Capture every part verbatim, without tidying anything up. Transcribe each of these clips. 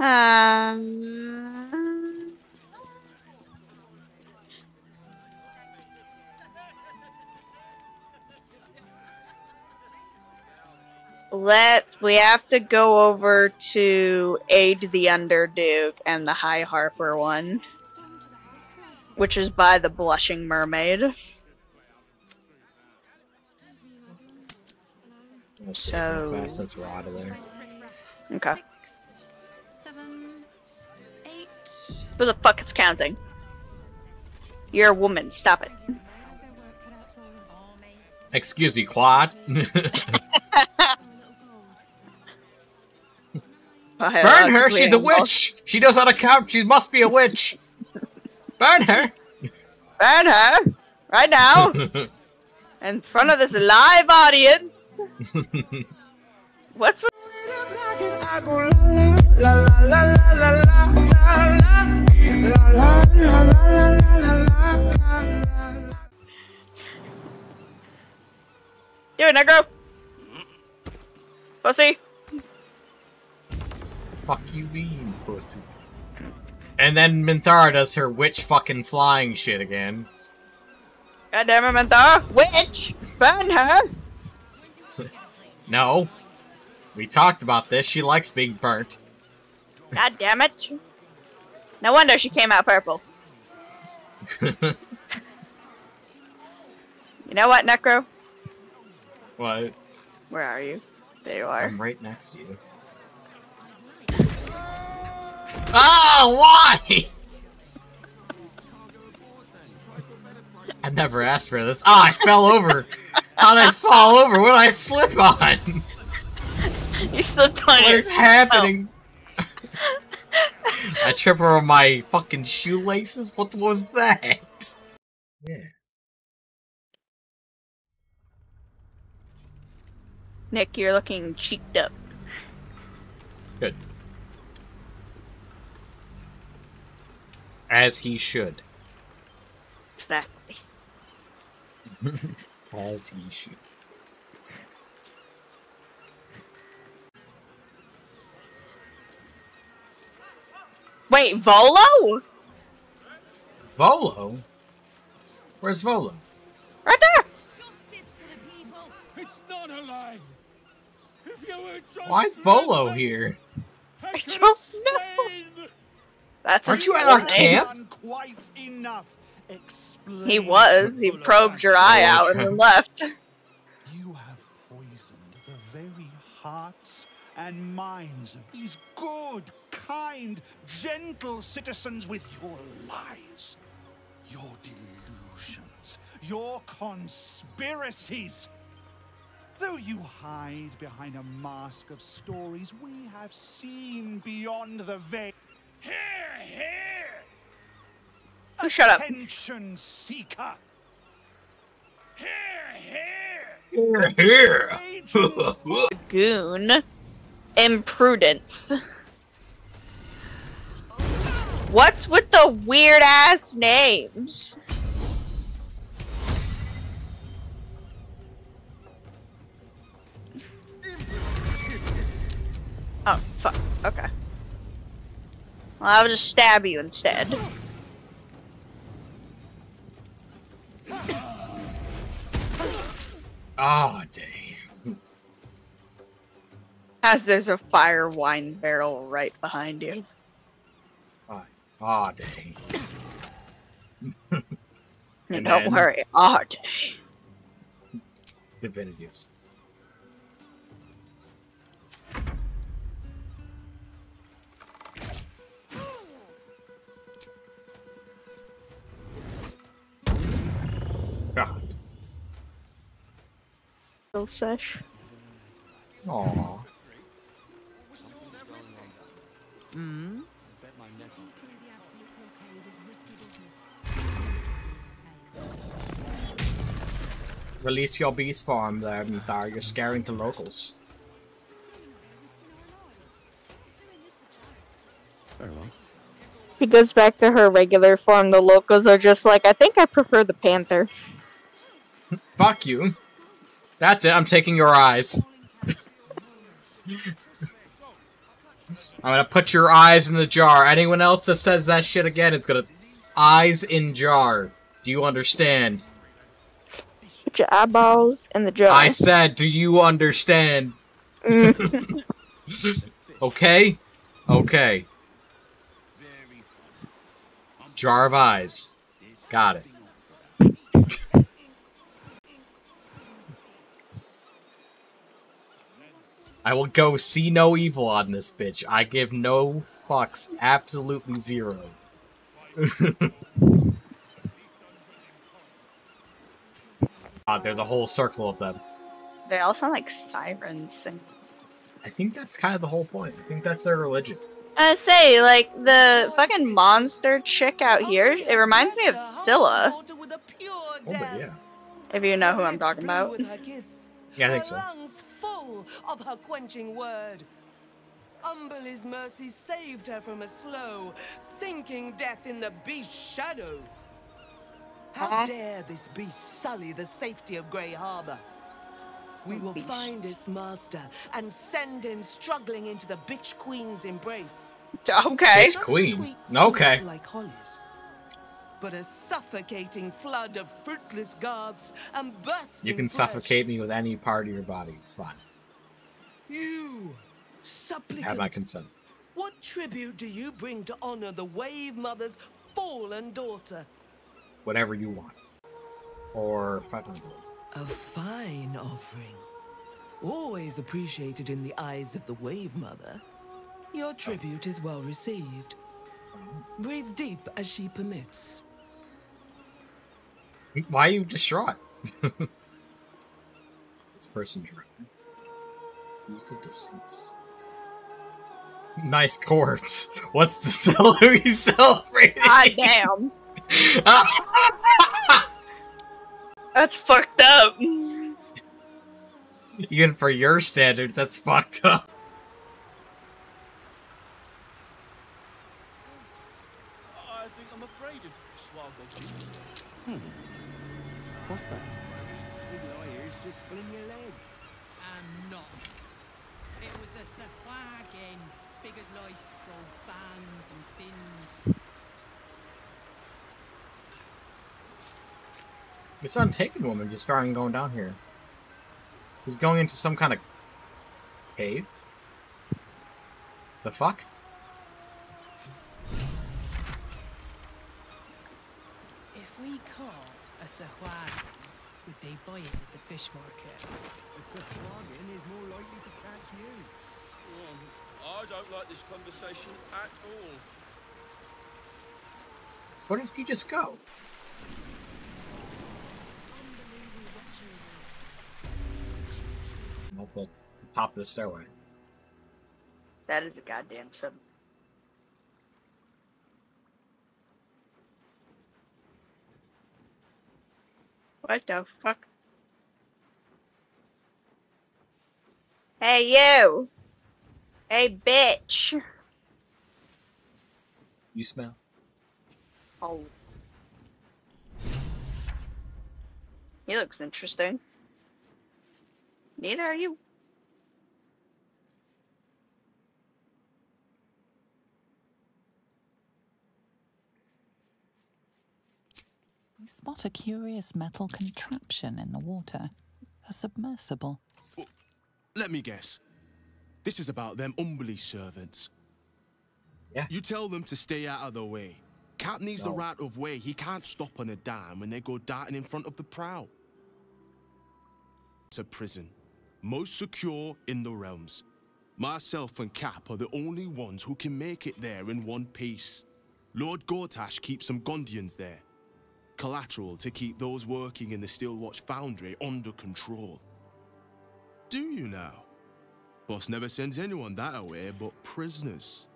Um... Let we have to go over to aid the Underduke and the High Harper one, which is by the Blushing Mermaid. We'll so class, since we're out of there. Okay. Six, seven, eight. Who the fuck is counting? You're a woman. Stop it. Excuse me, Quad. Burn her. She's a witch. She knows how to count. She must be a witch. Burn her. Burn her. Right now. In front of this live audience. What's with do it, Negro? Pussy. Fuck you mean, pussy. And then Minthara does her witch fucking flying shit again. God damn it, Minthara! Witch! Burn her! No. We talked about this. She likes being burnt. God damn it. No wonder she came out purple. You know what, Necro? What? Where are you? There you are. I'm right next to you. Oh, why? I never asked for this. Ah, oh, I fell over. How did I fall over? What did I slip on? You're so tiny. What is happening? Oh. I trip over my fucking shoelaces? What was that? Yeah. Nick, you're looking cheeked up. Good. As he should. Exactly. As he should. Wait, Volo? Volo? Where's Volo? Right there! Justice for the people. It's not a lie. If you were just why is Volo here? I, I don't know. That's aren't you at our camp? He was. He probed your eye out and then left. You have poisoned the very hearts and minds of these good, kind, gentle citizens with your lies, your delusions, your conspiracies. Though you hide behind a mask of stories, we have seen beyond the veil. Here, here! Oh, shut up. Attention seeker! Here, here! Here, here! Goon. Imprudence. What's with the weird ass names? Oh, fuck. Okay. Well, I'll just stab you instead. Oh, damn. As there's a fire wine barrel right behind you. Oh, oh dang. And don't worry, oh, dang. Divinity of Sin. Sesh. Aww. Mm. Release your beast farm there, Minthara. You're scaring the locals. Very well. She goes back to her regular form. The locals are just like, I think I prefer the panther. Fuck you. That's it, I'm taking your eyes. I'm gonna put your eyes in the jar. Anyone else that says that shit again, it's gonna... Eyes in jar. Do you understand? Put your eyeballs in the jar. I said, do you understand? Mm. Okay? Okay. Jar of eyes. Got it. I will go see no evil on this bitch. I give no fucks. Absolutely zero. God, there's a whole circle of them. They all sound like sirens. And... I think that's kind of the whole point. I think that's their religion. I say, like, the fucking monster chick out here, it reminds me of Scylla. Oh, but yeah. If you know who I'm talking about. Yeah, I think so. Full of her quenching word. Umbelly's mercy saved her from a slow, sinking death in the beast's shadow. How dare this beast sully the safety of Grey Harbor? We will find its master and send him struggling into the bitch queen's embrace. Okay. Bitch queen. Okay. Like hollies, but a suffocating flood of fruitless guards and bursting. You can suffocate me with any part of your body. It's fine. You supplicant. Have my consent. What tribute do you bring to honor the Wave Mother's fallen daughter? Whatever you want. Or five hundred. A fine offering. Always appreciated in the eyes of the Wave Mother. Your tribute is well received. Breathe deep as she permits. Why are you distraught? This person drowned. Who's the deceased? Nice corpse. What's the celery celebrating? God damn. That's fucked up. Even for your standards, that's fucked up. I think I'm afraid of Swaggle. Hmm. What's that? All I hear is just pulling your leg. I'm not. It was a sahuagin, big as life, all fans and fins. It's untaken woman just starting going down here. He's going into some kind of cave. The fuck? If we call a sahuagin, would they buy it at the fish market? A sahuagin is more likely to catch you. Oh, I don't like this conversation at all. Where did you just go? Up the top of the stairway. That is a goddamn sub. What the fuck? Hey you! Hey bitch! You smell? Oh. He looks interesting. Neither are you. We spot a curious metal contraption in the water. A submersible. Oh, let me guess. This is about them Umberly servants. Yeah. You tell them to stay out of the way. Cap needs no. the right of way. He can't stop on a dime when they go darting in front of the prow. To prison. Most secure in the realms. Myself and Cap are the only ones who can make it there in one piece. Lord Gortash keeps some Gondians there. Collateral to keep those working in the Steelwatch Foundry under control. Do you now? Boss never sends anyone that away but prisoners.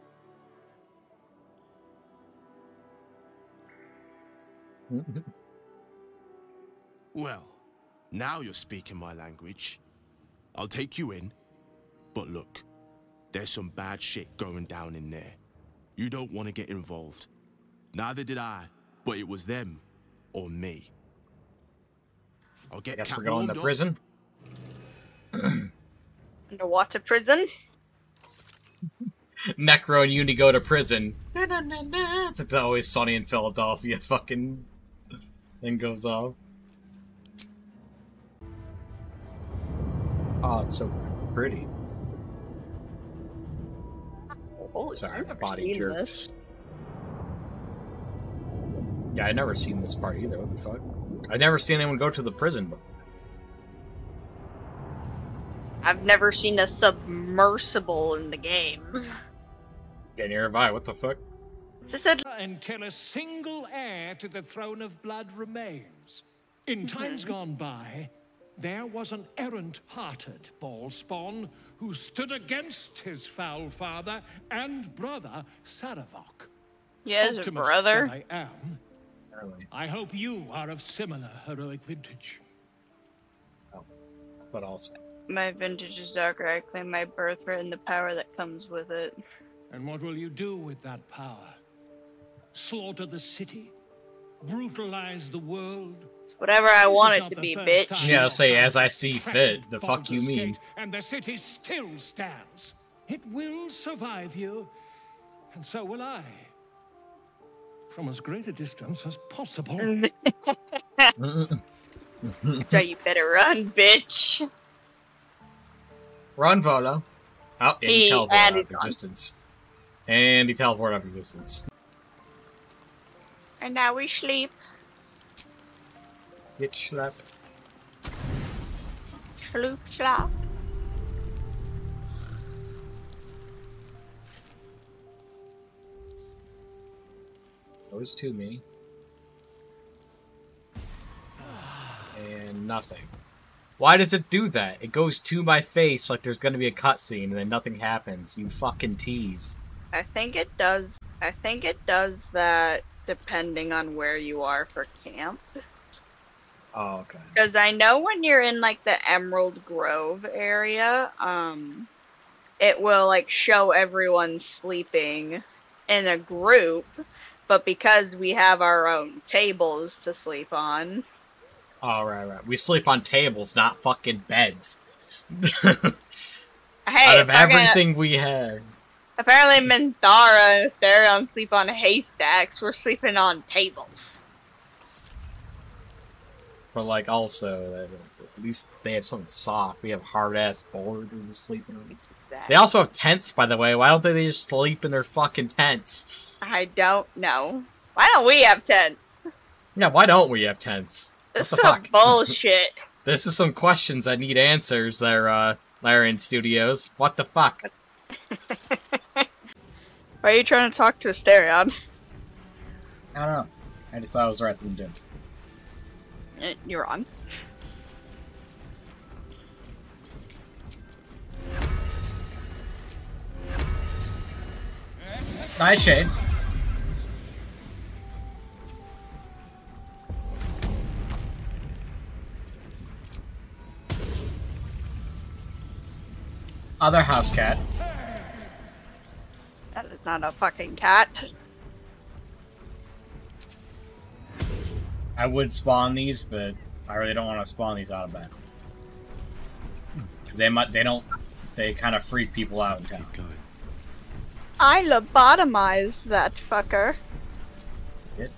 Well, now you're speaking my language. I'll take you in, but look, there's some bad shit going down in there. You don't want to get involved. Neither did I, but it was them or me. I'll get. Guess we're going to prison. Underwater prison. Necro and Uni go to prison. Na, na, na, na. It's like the Always Sunny in Philadelphia fucking thing goes off. Oh, it's so pretty. Holy Sorry, my body jerked. This. Yeah, I've never seen this part either. What the fuck? I've never seen anyone go to the prison before. I've never seen a submersible in the game. Yeah, nearby. What the fuck? Until a single heir to the throne of blood remains. In times gone by, there was an errant-hearted Bhaalspawn who stood against his foul father and brother Saravok. Yeah, his brother. I am. Early. I hope you are of similar heroic vintage. Oh, but also. My vintage is darker. I claim my birthright and the power that comes with it. And what will you do with that power? Slaughter the city? Brutalize the world? It's whatever I want it to be, bitch. Yeah, I'll say as I see fit. The fuck you mean? And the city still stands. It will survive you, and so will I. From as great a distance as possible. So you better run, bitch. Run, Volo. Oh, and he, he teleported and out of distance. And he teleported out of distance. And now we sleep. Get schlap. Schloop schlap. Goes to me. And nothing. Why does it do that? It goes to my face like there's gonna be a cutscene and then nothing happens. You fucking tease. I think it does. I think it does that depending on where you are for camp. Oh, okay. Because I know when you're in like the Emerald Grove area, um, it will like show everyone sleeping in a group, but because we have our own tables to sleep on. Oh, right, right. We sleep on tables, not fucking beds. Hey, out of everything we have. Apparently Minthara and Astarion sleep on haystacks. We're sleeping on tables. But, like, also, at least they have something soft. We have hard-ass boulders sleeping on. Exactly. They also have tents, by the way. Why don't they just sleep in their fucking tents? I don't know. Why don't we have tents? Yeah, why don't we have tents? This is some bullshit. This is some questions that need answers there, uh, Larian Studios. What the fuck? Why are you trying to talk to Astarion? I don't know. I just thought it was the right thing to do. You're wrong. Nice shade. Other house cat. That is not a fucking cat. I would spawn these, but I really don't want to spawn these out of bed. Because they might, they don't, they kind of freak people out in town. I lobotomized that fucker. It.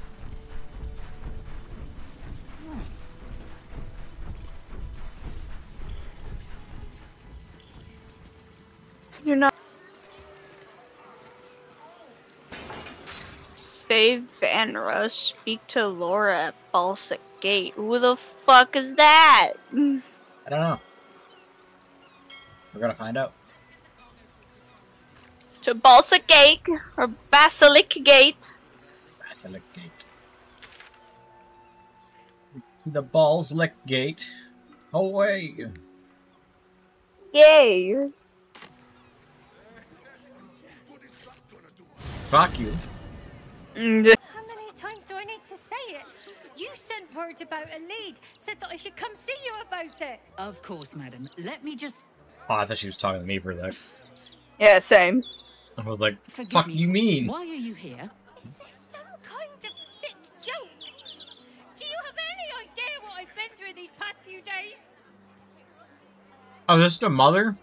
You're not. Save Vanra. Speak to Lora at Balsa Gate. Who the fuck is that? I don't know. We're gonna find out. To Balsa Gate or Basilic Gate. Basilic Gate. The Balslick Gate. Away. Yay. Fuck you. How many times do I need to say it? You sent word about a lead, said that I should come see you about it. Of course, madam. Let me just... Oh, I thought she was talking to me for that. Yeah, same. I was like, Forgive fuck me. You mean? Why are you here? Is this some kind of sick joke? Do you have any idea what I've been through these past few days? Oh, this is the mother?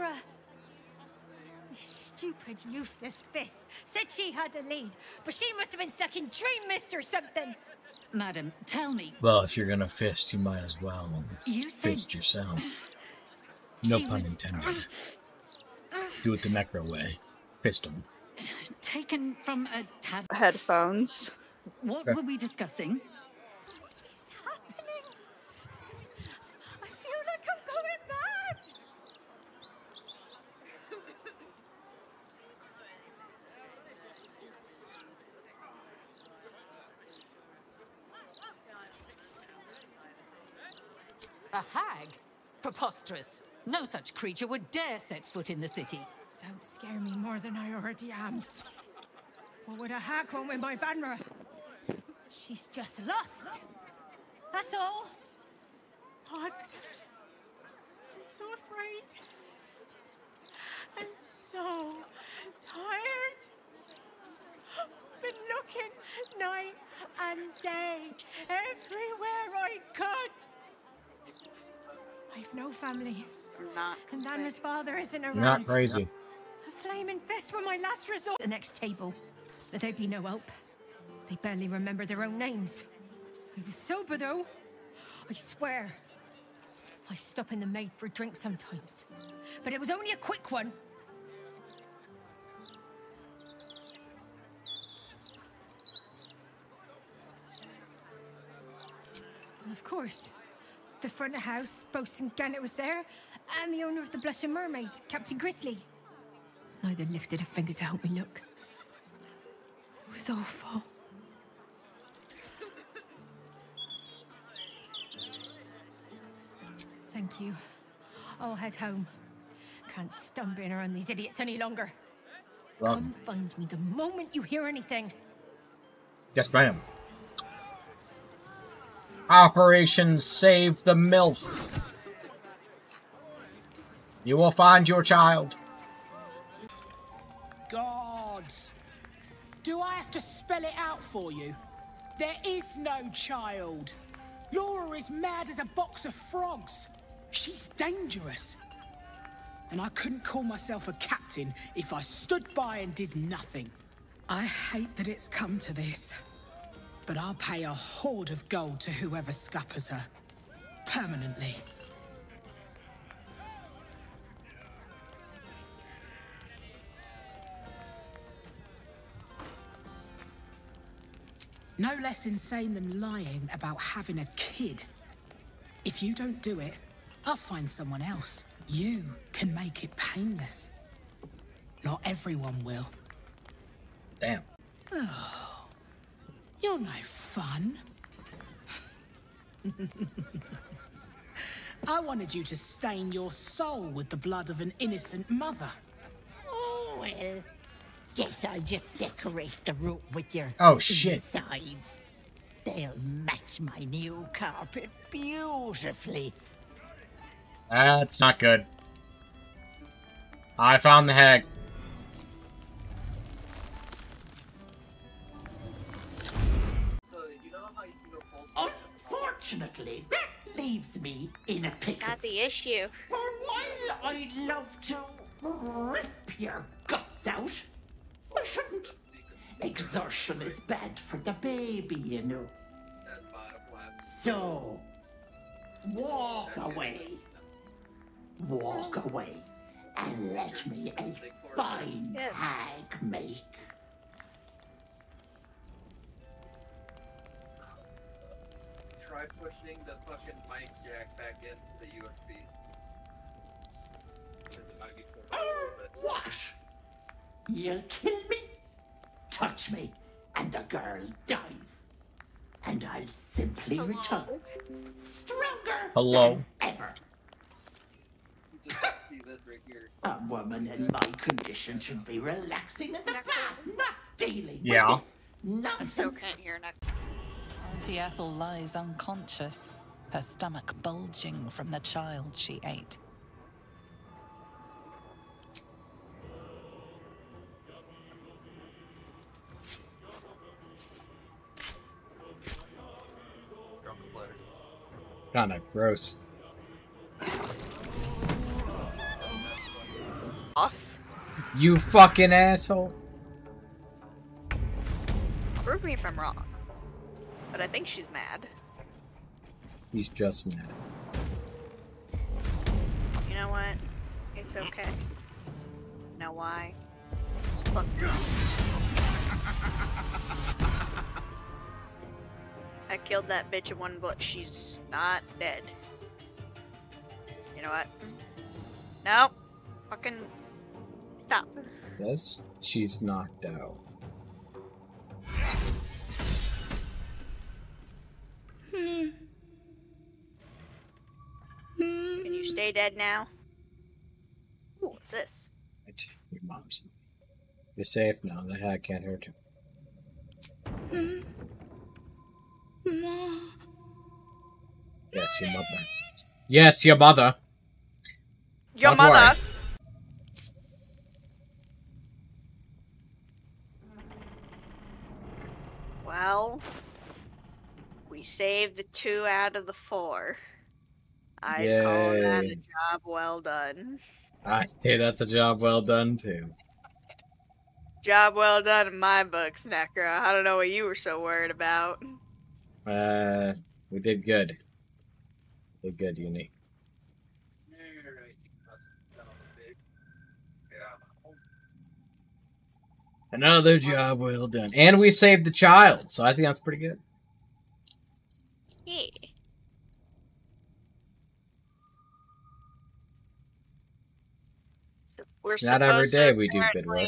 Vanra! This stupid, useless fist said she had a lead, but she must have been stuck in dream mist or something. Madam, tell me. Well, if you're gonna fist, you might as well you fist said... yourself. No she pun was... intended. Do it the necro way. Fist him. Taken from a tavern. Headphones. What okay. were we discussing? What is happening? I feel like I'm going mad. A hag? Preposterous. No such creature would dare set foot in the city. Don't scare me more than I already am. What would a hag want with my Vanra? She's just lost. That's all. Odds. I'm so afraid. I'm so tired. I've been looking night and day everywhere I could. I've no family. Not and Vanra's father isn't around. Not crazy. A flaming fist were my last resort. The next table. But there'd be no help. They barely remember their own names. I was sober, though. I swear. I stop in the maid for a drink sometimes. But it was only a quick one. And of course, the front of the house, Bosun Gannett was there, and the owner of the Blushing Mermaid, Captain Grizzly. Neither lifted a finger to help me look. It was awful. Thank you. I'll head home. Can't stand being around these idiots any longer. Welcome. Come find me the moment you hear anything. Yes, ma'am. Operation Save the MILF. You will find your child. Gods. Do I have to spell it out for you? There is no child. Lora is mad as a box of frogs. She's dangerous. And I couldn't call myself a captain if I stood by and did nothing. I hate that it's come to this. But I'll pay a hoard of gold to whoever scuppers her. Permanently. No less insane than lying about having a kid. If you don't do it, I'll find someone else. You can make it painless. Not everyone will. Damn. You're no fun. I wanted you to stain your soul with the blood of an innocent mother. Oh, well. Guess I'll just decorate the room with your oh, shit. Insides. They'll match my new carpet beautifully. That's not good. I found the hag. Unfortunately, that leaves me in a pickle. Not the issue. For while I'd love to rip your guts out, I shouldn't. Exertion is bad for the baby, you know. So, walk away. Walk away. And let me a fine yes. hag make. Try pushing the fucking mic jack back into the U S B. Oh, what? You'll kill me, touch me, and the girl dies. And I'll simply Hello. return stronger Hello. than ever. You just see this right here. A woman in my condition should be relaxing in the bath, not dealing yeah. with this nonsense. I still can't hear next. Auntie Ethel lies unconscious, her stomach bulging from the child she ate. Kinda gross. You fucking asshole. Prove me if I'm wrong. But I think she's mad. He's just mad. You know what? It's okay. You know why? It's fucked up. I killed that bitch in one bullet. She's not dead. You know what? No. Fucking stop. Yes, she's knocked out. Hmm. Can you stay dead now? Ooh, what's this? Your mom's. You're safe now. The hat can't hurt you. Mm. Mom. Yes, your mother. Yes, your mother. Your Don't mother. Worry. Well, we saved the two out of the four. I'd Yay. call that a job well done. I say that's a job well done, too. Job well done in my book, Necra. I don't know what you were so worried about. Uh, we did good. We did good, Unique. Another job well done. And we saved the child, so I think that's pretty good. Hey. So we're Not every day we do good work.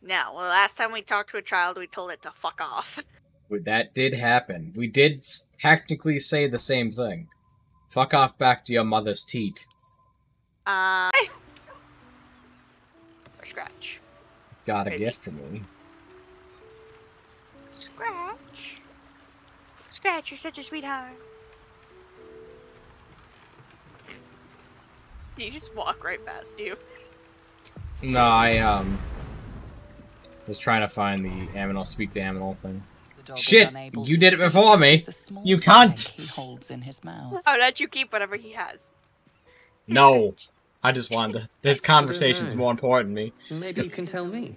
No, well, last time we talked to a child, we told it to fuck off. Well, that did happen. We did technically say the same thing. Fuck off back to your mother's teat. Uh... Hey. Or Scratch. Got Crazy. a gift for me. Scratch. Scratch, you're such a sweetheart. Did you just walk right past you? No, I, um... was trying to find the aminal, speak the aminal thing. The Shit! You did it before me! You cunt! He holds in his mouth. How did you keep whatever he has? No! I just wanted to... This conversation's more important to me. Maybe you can tell me.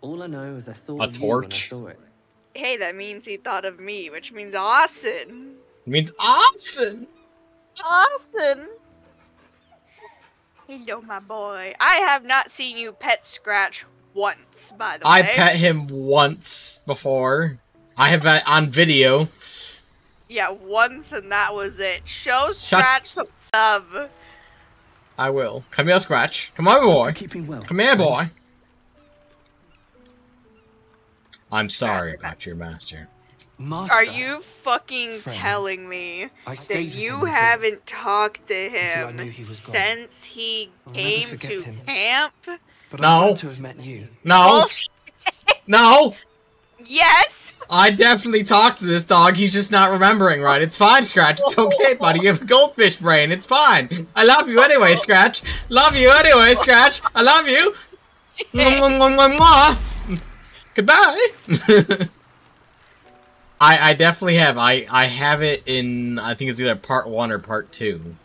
All I know is I thought a of torch. You when I saw it. Hey, that means he thought of me, which means awesome. It means awesome! Awesome! Hello, my boy. I have not seen you pet Scratch once, by the I way. I pet him once before. I have that on video. Yeah, once, and that was it. Show Scratch some love. I will. Come here, Scratch. Come on, boy. Well. Come here, boy. I'm sorry about your master. master. Are you fucking Friend. telling me that you haven't talked to him since he I'll came to him. camp? But no. I want to have met you. No. Bullshit. No. Yes. I definitely talked to this dog. He's just not remembering right. It's fine, Scratch. It's okay, buddy. You have a goldfish brain. It's fine. I love you anyway, Scratch. Love you anyway, Scratch. I love you. Goodbye. I I definitely have. I I have it in. I think it's either part one or part two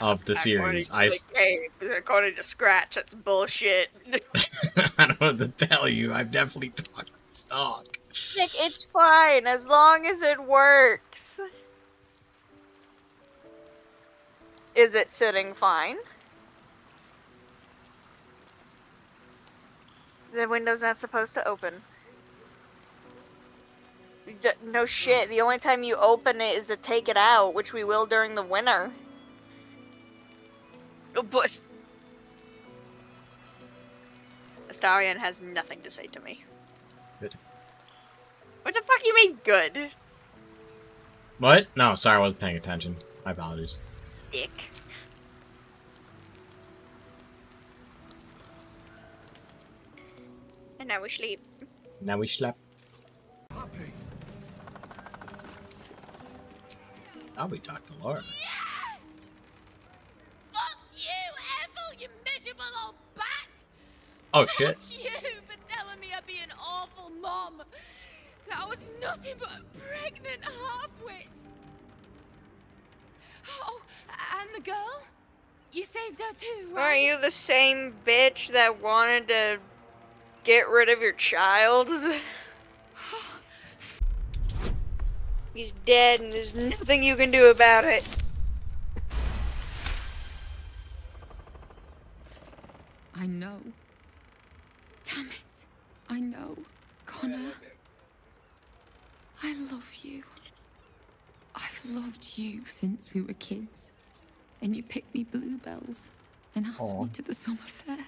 of the series. I. Hey, according to Scratch, that's bullshit. I don't know what to tell you. I've definitely talked. Dog. Nick, it's fine as long as it works. Is it sitting fine? The window's not supposed to open. No shit. The only time you open it is to take it out, which we will during the winter. But Astarion has nothing to say to me. Good. What the fuck you mean good? What? No, sorry, I wasn't paying attention. My apologies. Dick. And now we sleep. Now we schlep. Puppy. Now we talk to Lora. Yes! Fuck you, Ethel, you miserable old bat! Oh shit. Fuck you for telling me I'd be an awful mom. That I was nothing but a pregnant half-wit. Oh, and the girl? You saved her too, right? Aren't you the same bitch that wanted to get rid of your child? He's dead and there's nothing you can do about it. I know. Damn it. I know. Connor. I love you. I've loved you since we were kids. And you picked me bluebells and asked Aww. me to the summer fair.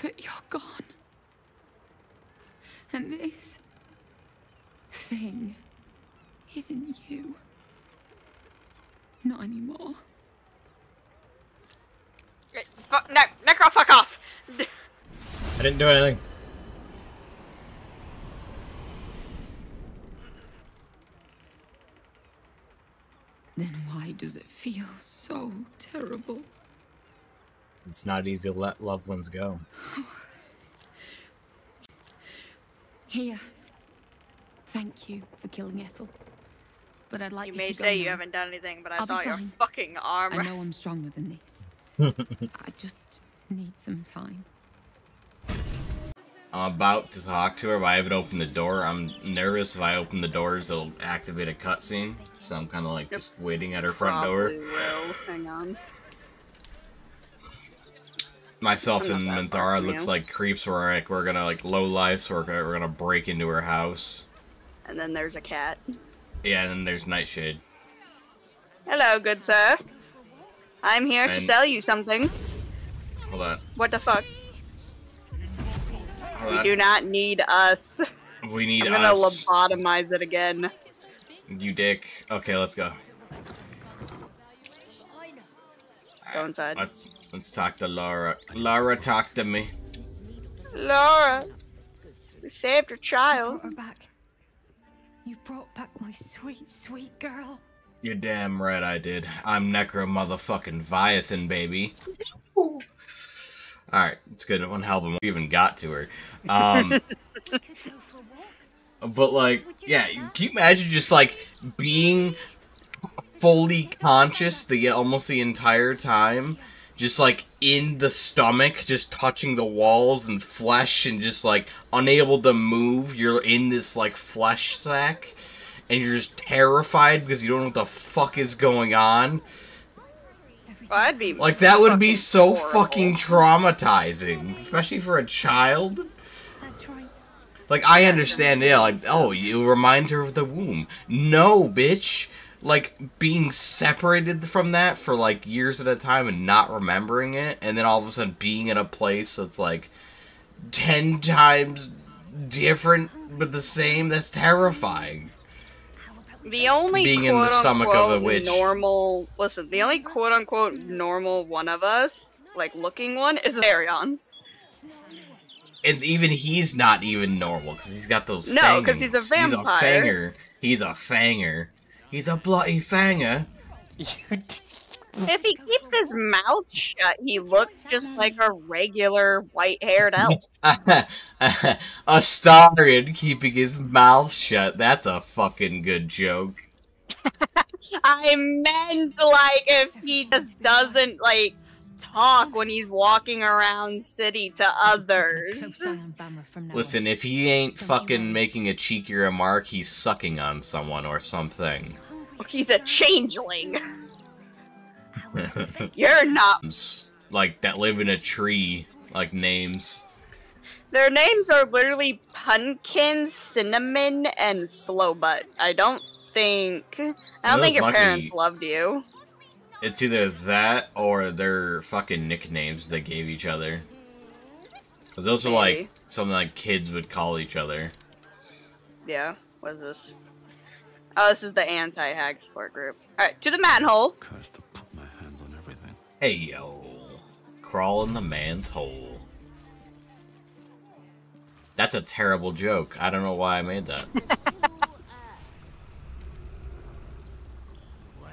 But you're gone. And this thing isn't you. Not anymore. No, Necro, fuck off! I didn't do anything. Then why does it feel so terrible? It's not easy to let loved ones go. Here. Thank you for killing Ethel. But I'd like you, you may to say go you now. haven't done anything, but I I'll saw your fucking armor. I know I'm stronger than this. I just need some time. I'm about to talk to her, but I haven't opened the door. I'm nervous if I open the doors, it'll activate a cutscene. So I'm kind of like yep. just waiting at her front Probably door. Will. Hang on. Myself and Minthara looks like creeps. We're like we're gonna like low life, so we're gonna, we're gonna break into her house. And then there's a cat. Yeah, and then there's Nightshade. Hello, good sir. I'm here and... to sell you something. Hold on. What the fuck? We do not need us. We need us. I'm gonna us. lobotomize it again. You dick. Okay, let's go. Let's go inside. Let's, let's talk to Lora. Lora, talk to me. Lora. We saved her child. You brought her back. You brought back my sweet, sweet girl. You're damn right I did. I'm Necro motherfucking Viathan, baby. Alright, it's good. One hell of a we even got to her. Um, but, like, yeah, can you imagine just, like, being fully conscious the almost the entire time? Just, like, in the stomach, just touching the walls and flesh and just, like, unable to move. You're in this, like, flesh sack, and you're just terrified because you don't know what the fuck is going on. Well, I'd be like, that would be so horrible. fucking traumatizing, especially for a child. That's right. Like, I understand, yeah, like, oh, you remind her of the womb. No, bitch. Like, being separated from that for, like, years at a time and not remembering it, and then all of a sudden being in a place that's, like, ten times different but the same, that's terrifying. The only being in the stomach of a witch. Normal, listen, the only quote unquote normal one of us, like looking one, is Astarion. And even he's not even normal because he's got those fangs. No, because he's a vampire. He's a fanger. He's a fanger. He's a bloody fanger. If he keeps his mouth shut, he looks just like a regular white-haired elf. Astarion keeping his mouth shut. That's a fucking good joke. I meant, like, if he just doesn't, like, talk when he's walking around city to others. Listen, if he ain't fucking making a cheeky remark, he's sucking on someone or something. He's a changeling. You're not like that live in a tree, like names. Their names are literally Pumpkin, Cinnamon, and Slowbutt. I don't think I don't think your lucky. parents loved you. It's either that or their fucking nicknames they gave each other. Cause those Maybe. are like something like kids would call each other. Yeah. What is this? Oh, this is the anti-hag support group. All right, to the manhole. Hey yo, crawl in the man's hole. That's a terrible joke. I don't know why I made that.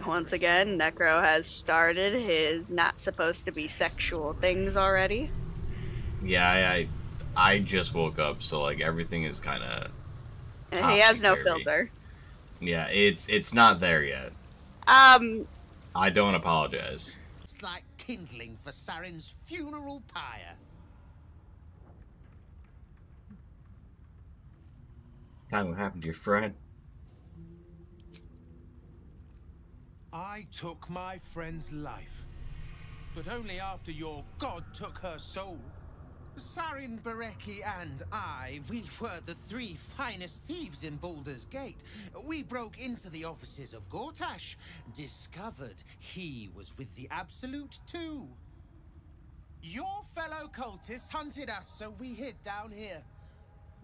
Once again, Necro has started his not supposed to be sexual things already. Yeah, I I, I just woke up, so like everything is kind of. He has no filter. Yeah, it's it's not there yet. Um. I don't apologize. It's like kindling for Sarin's funeral pyre. Kind of what happened to your friend. I took my friend's life, but only after your god took her soul. Sarin Bereki and I, we were the three finest thieves in Baldur's Gate. We broke into the offices of Gortash, discovered he was with the Absolute too. Your fellow cultists hunted us, so we hid down here.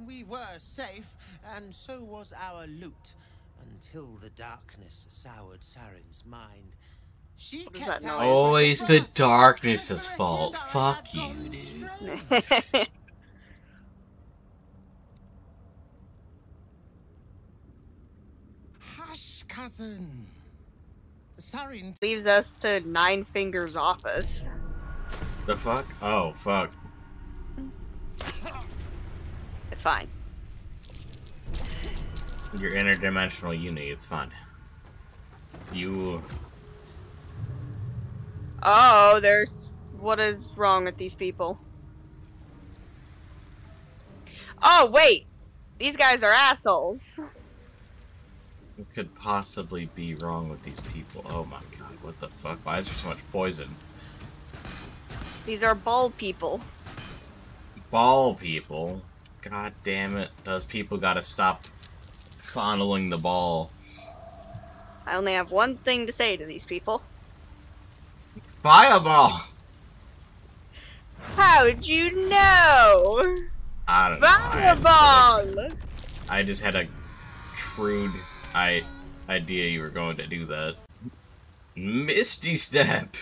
We were safe, and so was our loot, until the darkness soured Sarin's mind. She kept always the us. darkness's fault. Fuck you, dude. Hush, cousin. Sarin leaves us to Nine Fingers' office. The fuck? Oh, fuck. It's fine. Your interdimensional unit. It's fine. You. Oh, there's... What is wrong with these people? Oh, wait! These guys are assholes. What could possibly be wrong with these people? Oh my god, what the fuck? Why is there so much poison? These are ball people. Ball people? God damn it. Those people gotta stop fondling the ball. I only have one thing to say to these people. Fireball! How'd you know? I don't Fireball. know. Fireball! I, I just had a crude I idea you were going to do that. Misty Step!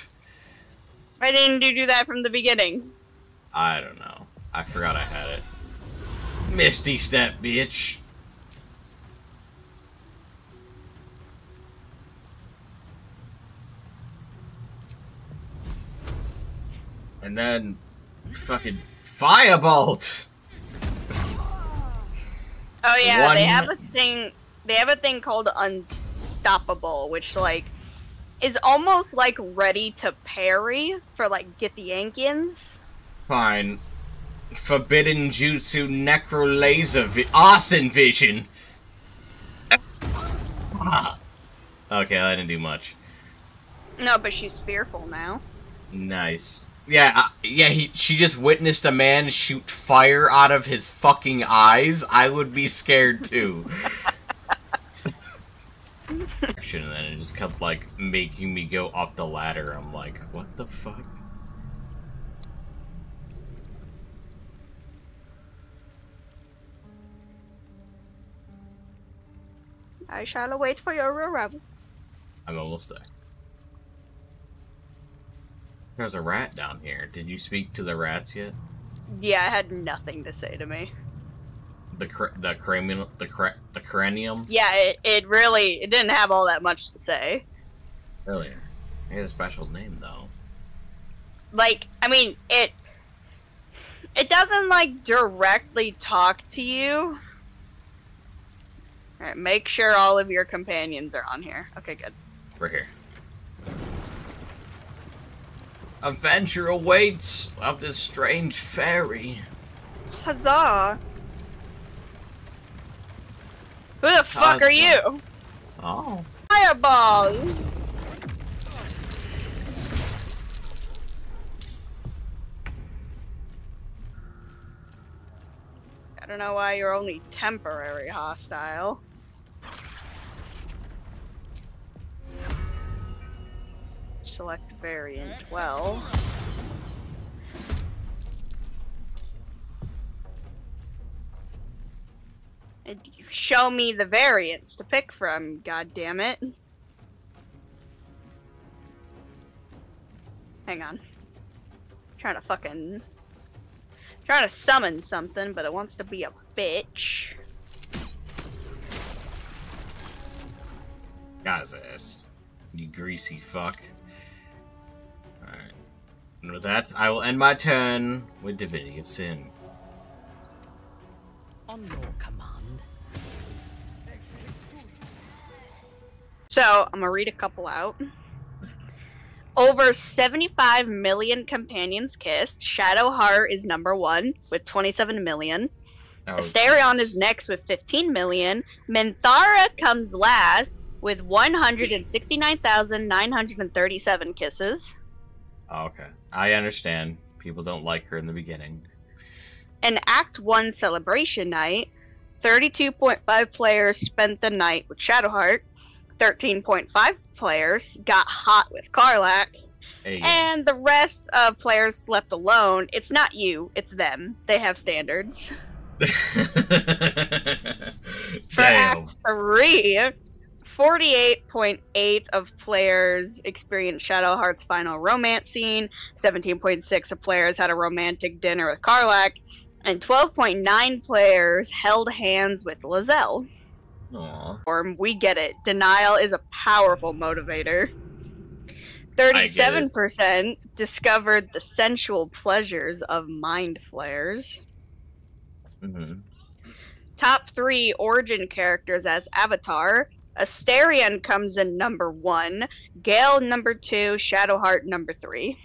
Why didn't you do that from the beginning? I don't know. I forgot I had it. Misty Step, bitch! And then, fucking firebolt. Oh yeah, One... they have a thing. They have a thing called unstoppable, which like is almost like ready to parry for like get the Yankians. Fine. Forbidden Jutsu Necro Laser vi Arson Vision. Okay, I didn't do much. No, but she's fearful now. Nice. Yeah, uh, yeah. He, she just witnessed a man shoot fire out of his fucking eyes. I would be scared too. And then it just kept like making me go up the ladder. I'm like, what the fuck? I shall wait for your arrival. I'm almost there. There's a rat down here. Did you speak to the rats yet? Yeah, I had nothing to say to me. The cr the cranium the cra the cranium. Yeah, it it really it didn't have all that much to say. Really, it had a special name though. Like, I mean, it it doesn't like directly talk to you. All right, make sure all of your companions are on here. Okay, good. Right here. Adventure awaits of this strange fairy. Huzzah! Who the fuck Huzzah. are you? Oh. Fireball! I don't know why you're only temporary hostile. Select variant well. And you show me the variants to pick from, goddammit. Hang on. I'm trying to fucking I'm trying to summon something, but it wants to be a bitch. Got his ass. You greasy fuck. Alright. And with that, I will end my turn with Divinity of Sin. On your command. So, I'm gonna read a couple out. Over seventy-five million companions kissed. Shadowheart is number one with twenty-seven million. Oh, Astarion geez. is next with fifteen million. Minthara comes last with one hundred sixty-nine thousand nine hundred thirty-seven kisses. Oh, okay. I understand. People don't like her in the beginning. An Act one celebration night. thirty-two point five players spent the night with Shadowheart. thirteen point five players got hot with Karlach. Hey. And the rest of players slept alone. It's not you, it's them. They have standards. For Act three, forty-eight point eight of players experienced Shadowheart's final romance scene. seventeen point six of players had a romantic dinner with Karlach. And twelve point nine players held hands with Lae'zel. Aww. We get it. Denial is a powerful motivator. thirty-seven percent discovered the sensual pleasures of mind flares. Mm-hmm. Top three origin characters as Avatar. Astarion comes in number one. Gale number two. Shadowheart number three.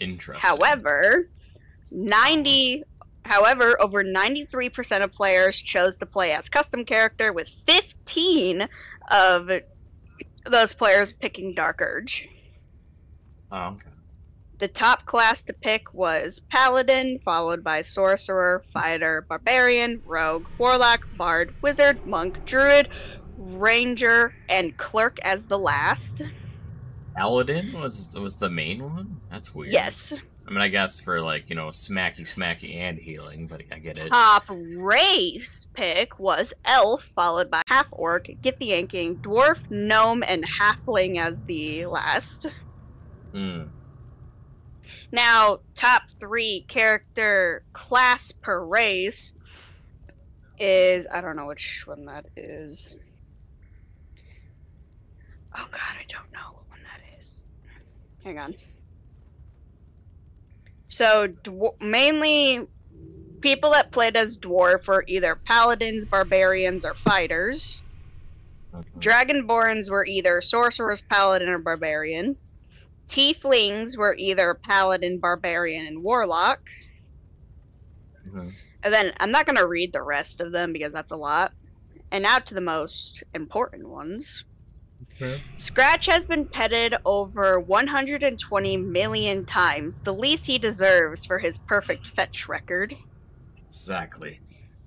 Interesting. However, ninety. However, over ninety-three percent of players chose to play as custom character, with fifteen of those players picking Dark Urge. Oh, okay. The top class to pick was Paladin, followed by Sorcerer, Fighter, Barbarian, Rogue, Warlock, Bard, Wizard, Monk, Druid, Ranger, and Clerk as the last. Paladin was, was the main one? That's weird. Yes. I mean, I guess for, like, you know, smacky, smacky, and healing, but I get it. Top race pick was Elf, followed by Half-Orc, Githyanking, Dwarf, Gnome, and Halfling as the last. Hmm. Now, top three character class per race is... I don't know which one that is. Oh, God, I don't know what one that is. Hang on. So, dw- mainly people that played as Dwarf were either Paladins, Barbarians, or Fighters. Okay. Dragonborns were either Sorcerers, Paladin, or Barbarian. Tieflings were either Paladin, Barbarian, and Warlock. Mm-hmm. And then, I'm not going to read the rest of them because that's a lot. And now to the most important ones. Okay. Scratch has been petted over one hundred twenty million times, the least he deserves for his perfect fetch record. Exactly.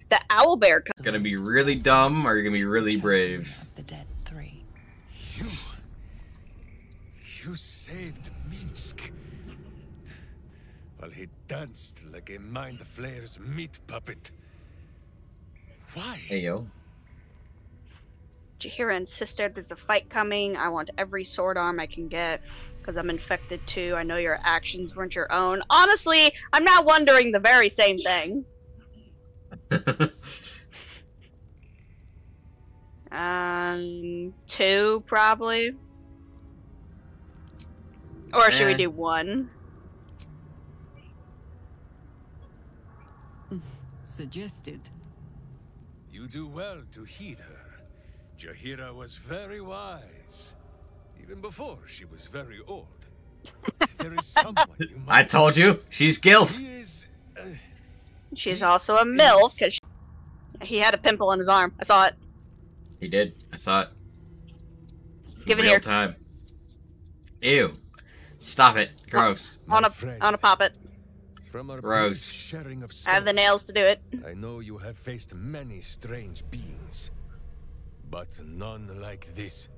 The owlbear... Co- gonna be really dumb, or you're gonna be really brave. The dead three. You... You saved Minsc. While he danced like a mind flayer's meat puppet. Why? Hey, yo. Jaheira insisted there's a fight coming. I want every sword arm I can get because I'm infected too. I know your actions weren't your own. Honestly, I'm not wondering the very same thing. um, two probably. Or should we do one? Suggested. You do well to heed her. Jaheira was very wise, even before she was very old. There is someone you must I told you, she's Gilf. He is, uh, she's also a milf, because he had a pimple on his arm. I saw it. He did. I saw it. Give it here. Real time. Ew. Stop it. Gross. On a on a poppet. Gross. I have the nails to do it. I know you have faced many strange beings. But none like this.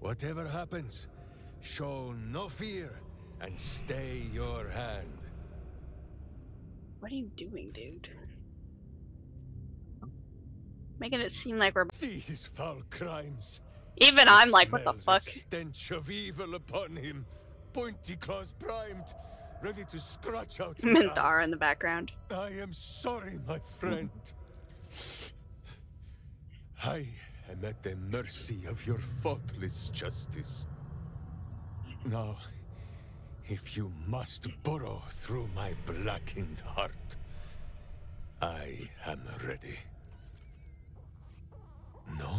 Whatever happens, show no fear and stay your hand. What are you doing, dude? Making it seem like we're... See his foul crimes. Even I I'm like, what the fuck? The stench of evil upon him. Pointy claws primed, ready to scratch out his Minthara in the background. I am sorry, my friend. I am at the mercy of your faultless justice. Now, if you must burrow through my blackened heart, I am ready. No?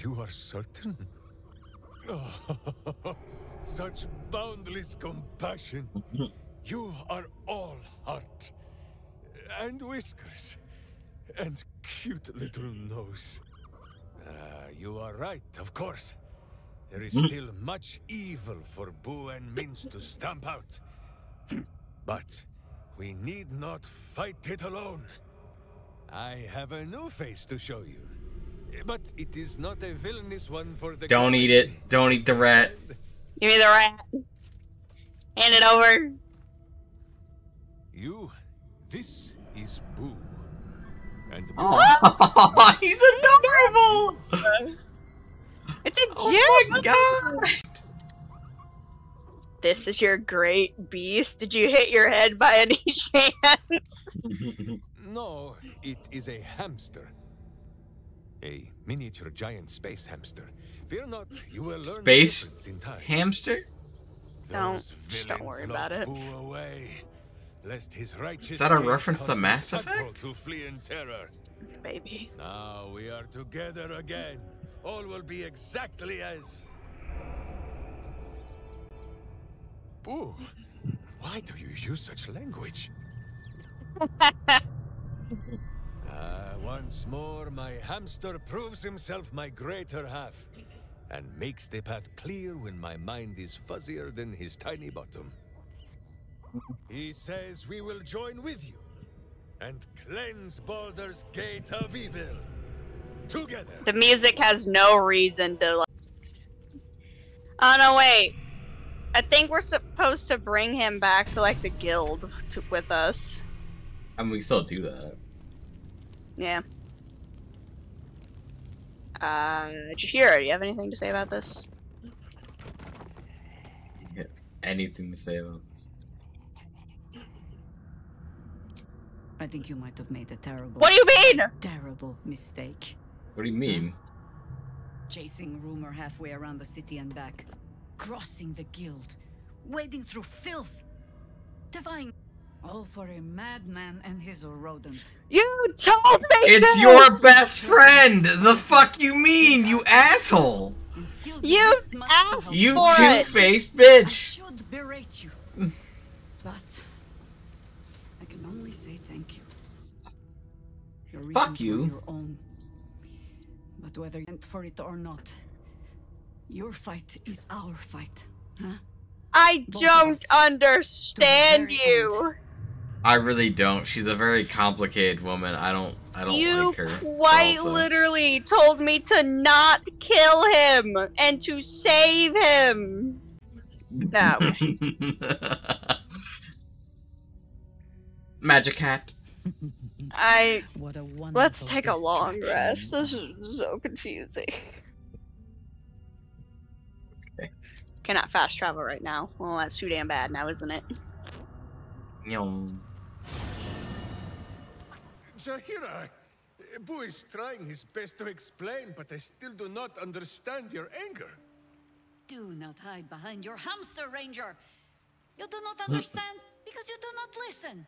You are certain? Oh, such boundless compassion. You are all heart. And whiskers. And cute little nose. Uh, you are right, of course. There is still much evil for Boo and Minsc to stamp out. But we need not fight it alone. I have a new face to show you. But it is not a villainous one for the... Don't eat it. Don't eat the rat. Give me the rat. Hand it over. You. This is Boo. And Boo. Oh. He's adorable! It's a gym! Oh my god! This is your great beast. Did you hit your head by any chance? No, it is a hamster. A miniature giant space hamster. Fear not, you will learn space in time. Hamster? Those don't, don't worry about it. Boo away, lest his righteous is that a reference to Mass Effect? To flee in terror. Baby. Now we are together again. All will be exactly as... Boo, why do you use such language? Uh, once more, my hamster proves himself my greater half, and makes the path clear when my mind is fuzzier than his tiny bottom. He says we will join with you, and cleanse Baldur's Gate of evil, together. The music has no reason to like... Oh no, wait. I think we're supposed to bring him back to like the guild to, with us. I mean, we still do that. Yeah. Um, Jaheira, do you have anything to say about this? Yeah, anything to say about this? I think you might have made a terrible... What do you mean? Terrible mistake. What do you mean? Chasing rumor halfway around the city and back. Crossing the guild. Wading through filth. Defying... All for a madman and his rodent. You told me it's this! Your best friend! The fuck you mean, you asshole! You asshole! You two-faced bitch! I should berate you. But I can only say thank you. Your fuck you! Your own. But whether you went for it or not, your fight is our fight, huh? I Both don't understand you. End. I really don't. She's a very complicated woman. I don't I don't you like her. You quite also. literally told me to not kill him and to save him. No. Magic hat. I what a Let's take a long rest. This is so confusing. Okay. Cannot fast travel right now. Well, that's too damn bad now, isn't it? Jaheira, Boo is trying his best to explain, but I still do not understand your anger. Do not hide behind your hamster, Ranger. You do not understand because you do not listen.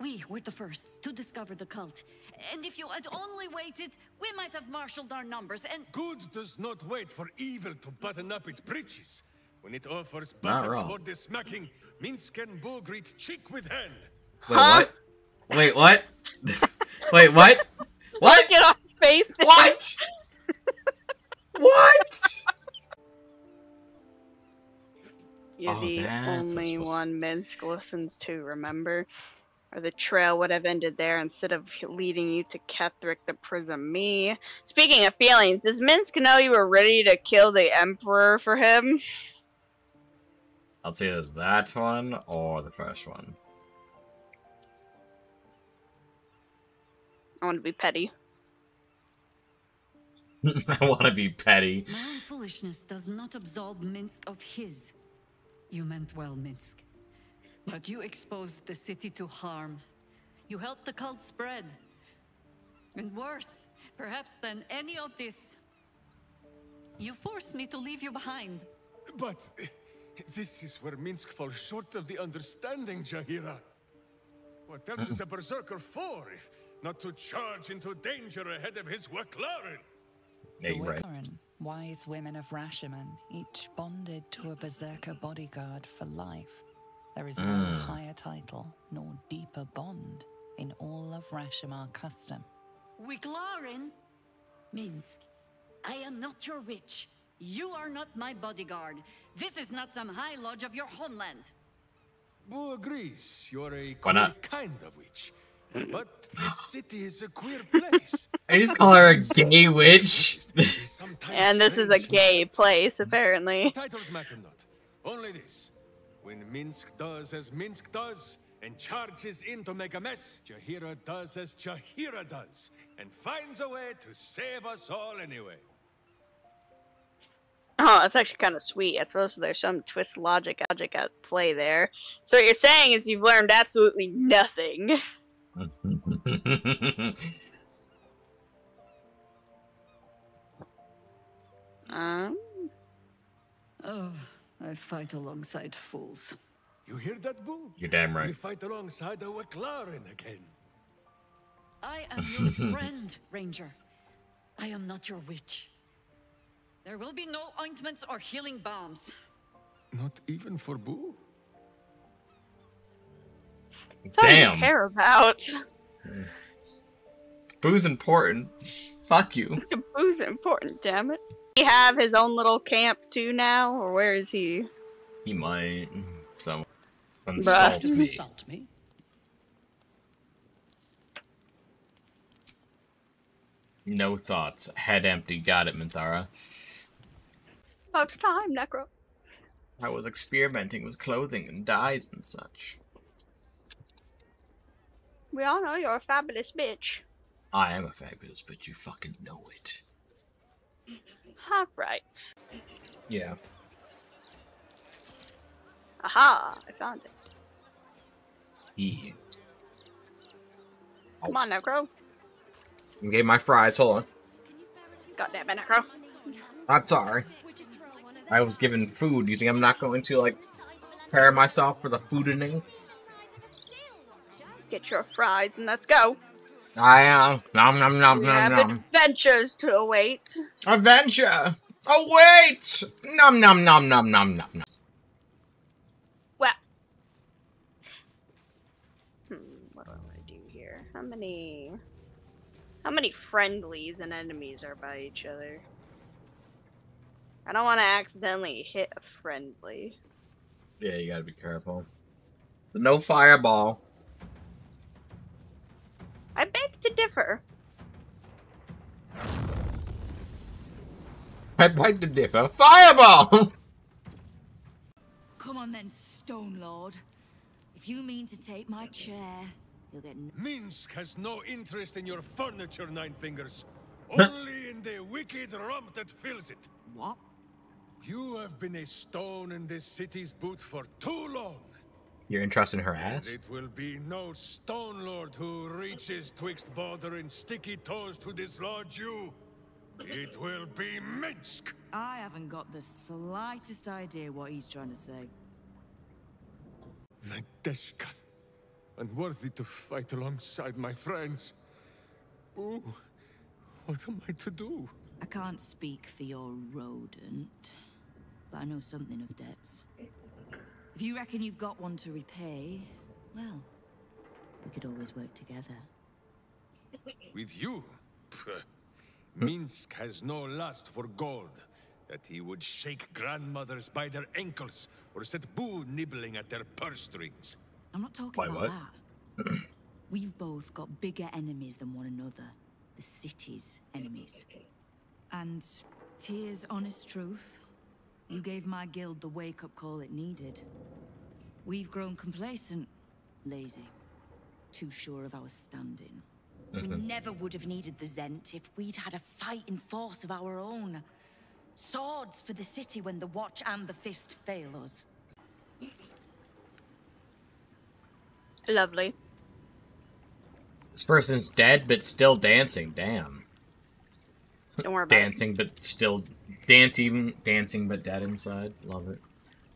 We were the first to discover the cult, and if you had only waited, we might have marshaled our numbers and... Good does not wait for evil to button up its breeches. When it offers buttons for the smacking, Minsc and Boo greet cheek with hand. Wait, huh? What? Wait, what? Wait, what? What? Get off face. What? What? You're oh, the only supposed... one Minsc listens to, remember? Or the trail would have ended there instead of leading you to Catherick the Prism Me. Speaking of feelings, does Minsc know you were ready to kill the Emperor for him? That's either that one or the first one. I want to be petty. I want to be petty. My own foolishness does not absolve Minsc of his. You meant well, Minsc. But you exposed the city to harm. You helped the cult spread. And worse, perhaps, than any of this, you forced me to leave you behind. But... this is where Minsc falls short of the understanding, Jaheira. What else is a berserker for, if not to charge into danger ahead of his Waklarin? Yeah, you're right. Wise women of Rashemen, each bonded to a berserker bodyguard for life. There is no mm. higher title nor deeper bond in all of Rashomar custom. Wiklarin? Minsc, I am not your witch. You are not my bodyguard. This is not some high lodge of your homeland. Boo agrees. You're a queer kind of witch. But this city is a queer place. I just call her a gay witch. And this is a gay place, apparently. Titles matter not. Only this. When Minsc does as Minsc does, and charges in to make a mess, Jaheira does as Jaheira does, and finds a way to save us all anyway. Oh, that's actually kind of sweet. I suppose there's some twist logic logic at play there. So what you're saying is you've learned absolutely nothing. um. Oh, I fight alongside fools. You hear that, Boo? You're damn right. You fight alongside the Waklarin again. I am your friend, Ranger. I am not your witch. There will be no ointments or healing balms. Not even for Boo? That's damn. All you care about. Boo's important. Fuck you. Boo's important, damn it. Does he have his own little camp too now, or where is he? He might. So. Insult me. Insult me. No thoughts. Head empty. Got it, Minthara. About time, Necro. I was experimenting with clothing and dyes and such. We all know you're a fabulous bitch. I am a fabulous bitch. You fucking know it. All right. Yeah. Aha! I found it. Yeah. Come oh. on, Necro. I'm getting my fries. Hold on. Goddamn it, Necro. I'm sorry. I was given food. You think I'm not going to, like, prepare myself for the foodening? Get your fries and let's go. I am. Nom nom nom nom nom. Adventures to await. Adventure! Await! Nom nom nom nom nom nom nom. How many, how many friendlies and enemies are by each other? I don't want to accidentally hit a friendly. Yeah, you gotta be careful. No fireball. I beg to differ. I beg to differ. Fireball! Come on then, Stone Lord. If you mean to take my chair... Minsc has no interest in your furniture, Nine Fingers. Only in the wicked rump that fills it. What? You have been a stone in this city's boot for too long. You're interested in her ass? It will be no Stone Lord who reaches twixt border and sticky toes to dislodge you. It will be Minsc. I haven't got the slightest idea what he's trying to say. Nadeshka. Unworthy to fight alongside my friends. Boo, what am I to do? I can't speak for your rodent, but I know something of debts. If you reckon you've got one to repay, well, we could always work together. With you? Pff, Minsc has no lust for gold, that he would shake grandmothers by their ankles or set Boo nibbling at their purse strings. I'm not talking Wait, about what? that. We've both got bigger enemies than one another. The city's enemies. And tears, honest truth, you gave my guild the wake-up call it needed. We've grown complacent, lazy, too sure of our standing. We never would have needed the Zent if we'd had a fighting force of our own. Swords for the city when the Watch and the Fist fail us. Lovely. This person's dead but still dancing. Damn. Don't worry about it. Dancing but still dancing, dancing but dead inside. Love it.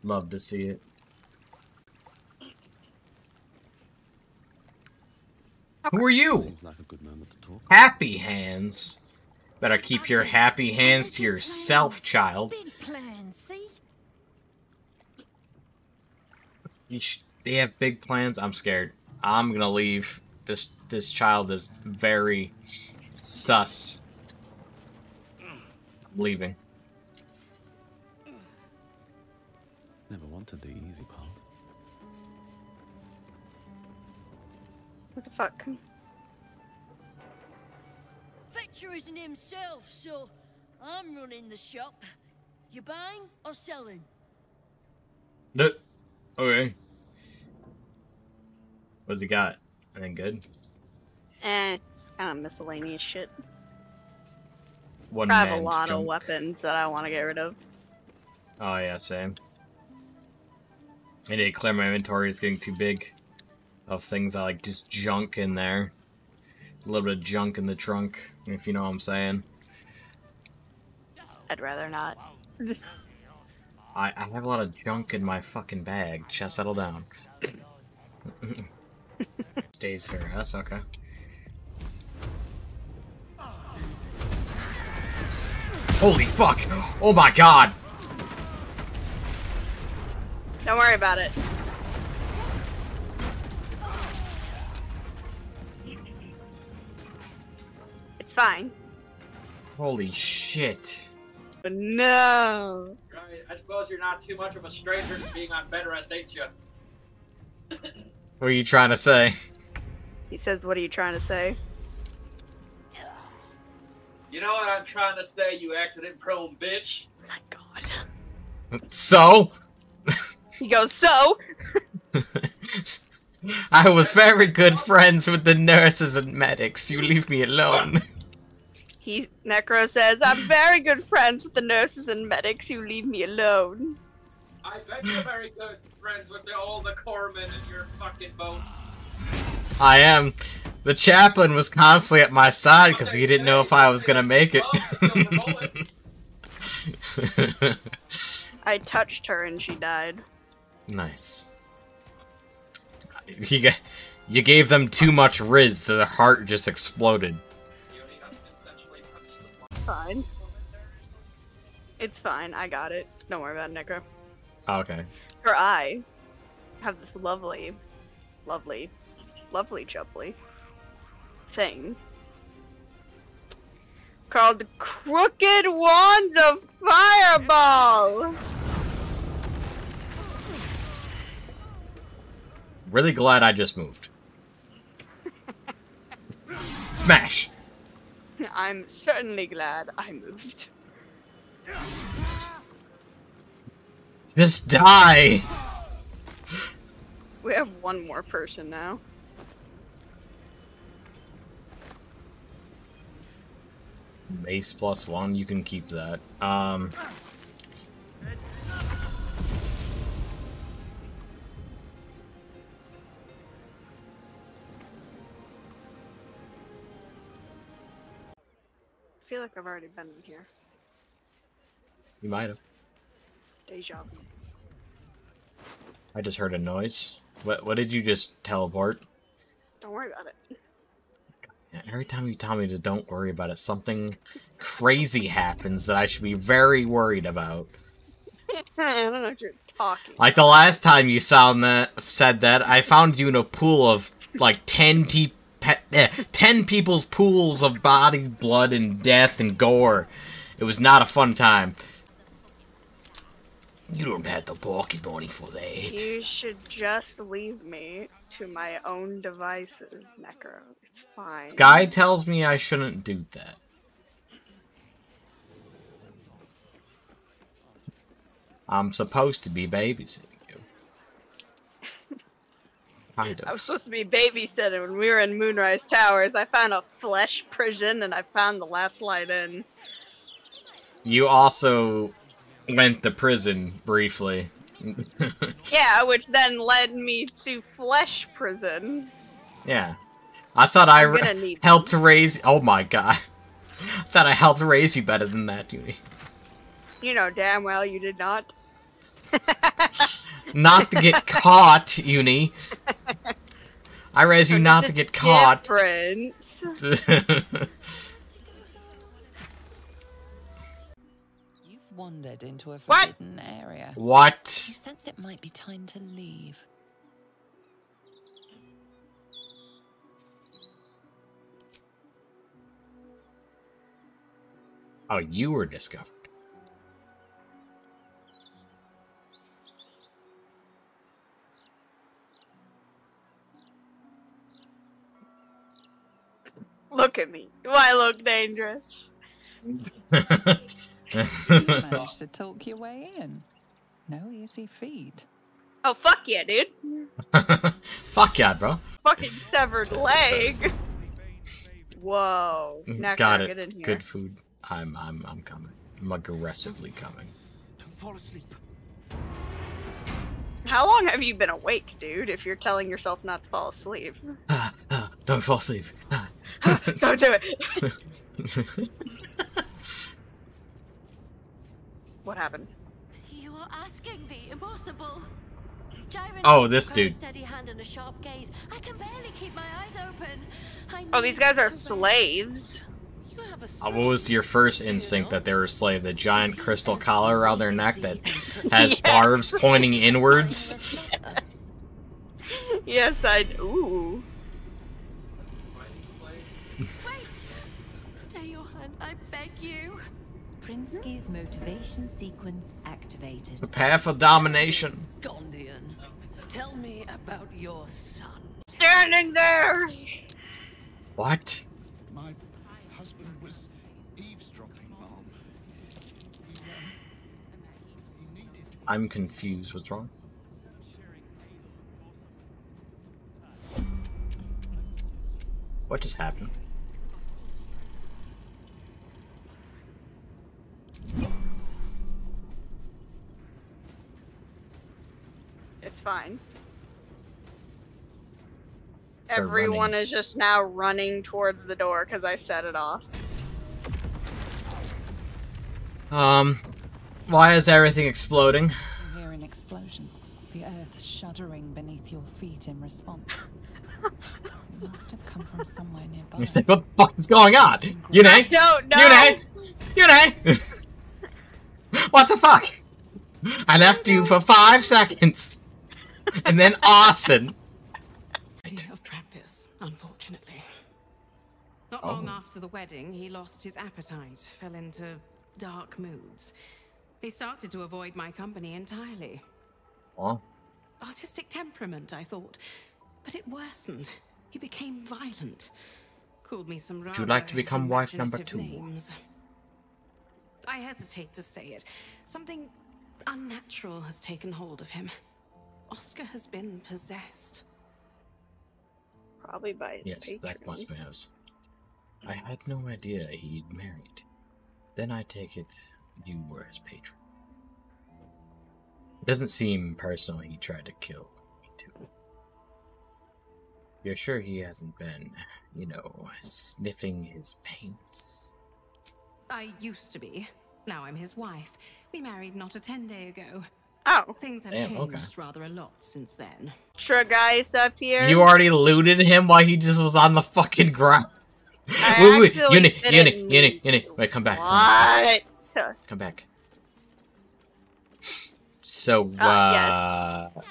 Love to see it. Okay. Who are you? Like a good moment to talk. Happy Hands. Better keep your happy hands to yourself, child. They have big plans. I'm scared. I'm gonna leave. This this child is very sus. I'm leaving. Never wanted the easy part. What the fuck? Victor isn't himself, so I'm running the shop. You buying or selling? No. Okay. What's he got? Anything good? Eh, it's kind of miscellaneous shit. One I have a lot junk. of weapons that I want to get rid of. Oh yeah, same. I need to clear my inventory. It's getting too big of things I like, just junk in there. A little bit of junk in the trunk, if you know what I'm saying. I'd rather not. I, I have a lot of junk in my fucking bag. Just settle down. Stays here. That's okay. Holy fuck! Oh my god! Don't worry about it. It's fine. Holy shit. No. I suppose you're not too much of a stranger to being on bed rest, ain't you? What are you trying to say? He says, what are you trying to say? You know what I'm trying to say, you accident-prone bitch. Oh my god. So? He goes, so? I was very good friends with the nurses and medics. You leave me alone. He, Necro says, I'm very good friends with the nurses and medics. You leave me alone. I bet you're very good friends with the, all the corpsmen in your fucking boat. I am. The chaplain was constantly at my side because he didn't know if I was gonna make it. I touched her and she died. Nice. You, you gave them too much rizz, so their heart just exploded. Fine. It's fine. I got it. Don't worry about it, Necro. Okay. Her eye have this lovely, lovely, lovely jubbly thing called the Crooked Wands of Fireball. Really glad I just moved. Smash! I'm certainly glad I moved. Just die! We have one more person now. Mace plus one, you can keep that. Um... I feel like I've already been in here. You might have. Job. I just heard a noise. What What did you just teleport? Don't worry about it. Every time you tell me to don't worry about it, something crazy happens that I should be very worried about. I don't know what you're talking Like the last time you sound that, said that, I found you in a pool of like ten, te pe eh, ten people's pools of bodies, blood, and death, and gore. It was not a fun time. You don't have the pocket money for that. You should just leave me to my own devices, Necro. It's fine. Sky tells me I shouldn't do that. I'm supposed to be babysitting you. Kind of. I was supposed to be babysitting when we were in Moonrise Towers. I found a flesh prison and I found the last light in. You also went to prison briefly. Yeah, which then led me to flesh prison. Yeah, I thought I helped raise. Oh my god, I thought I helped raise you better than that, Dewey. You know damn well you did not. Not to get caught, Uni. I raised you not to get caught. have wandered into a forbidden what? area. What? You sense it might be time to leave. Oh, you were discovered. Look at me. Do I look dangerous? You managed to talk your way in. No easy feat. Oh, fuck yeah, dude. Fuck yeah, bro. Fucking severed leg. Whoa. Now got it. Get in here. Good food. I'm, I'm, I'm coming. I'm aggressively coming. Don't fall asleep. How long have you been awake, dude, if you're telling yourself not to fall asleep? Ah, ah, don't fall asleep. Ah. Don't do it. What happened? You are asking the impossible. Oh, this dude. Oh, these guys are slaves. Uh, what was your first instinct that they were a slave? The giant crystal collar around their neck that has yes. barbs pointing inwards? Yes, I do. Ooh. Wait! Stay your hand, I beg you. Prinsky's motivation sequence activated. The path of domination. Gondian, tell me about your son. Standing there! What? My husband was eavesdropping, Mom. I'm confused. What's wrong? What just happened? It's fine. They're Everyone running. is just now running towards the door because I set it off. Um, why is everything exploding? I hear an explosion. The earth shuddering beneath your feet in response. It must have come from somewhere nearby. You say, what the fuck is going on? You know? No, no. You know? You know? What the fuck? I left you for five seconds, and then arson. Bit of practice, unfortunately. Not oh. long after the wedding, he lost his appetite, fell into dark moods. He started to avoid my company entirely. What? Artistic temperament, I thought, but it worsened. He became violent. Called me some rather Would you like to become wife number two? Names. I hesitate to say it. Something unnatural has taken hold of him. Oscar has been possessed. Probably by his Yes, patron. that must be us. I had no idea he'd married. Then I take it you were his patron. It doesn't seem personal he tried to kill me too. You're sure he hasn't been, you know, sniffing his paints? I used to be. Now I'm his wife. We married not a ten day ago. Oh. Things have Damn, changed okay. rather a lot since then. Sure, guys, up here. You already looted him while he just was on the fucking ground. I wait, wait, wait. Unit, unit, unit, unit, unit. Wait, come back. What? Come back. So, uh... uh yes.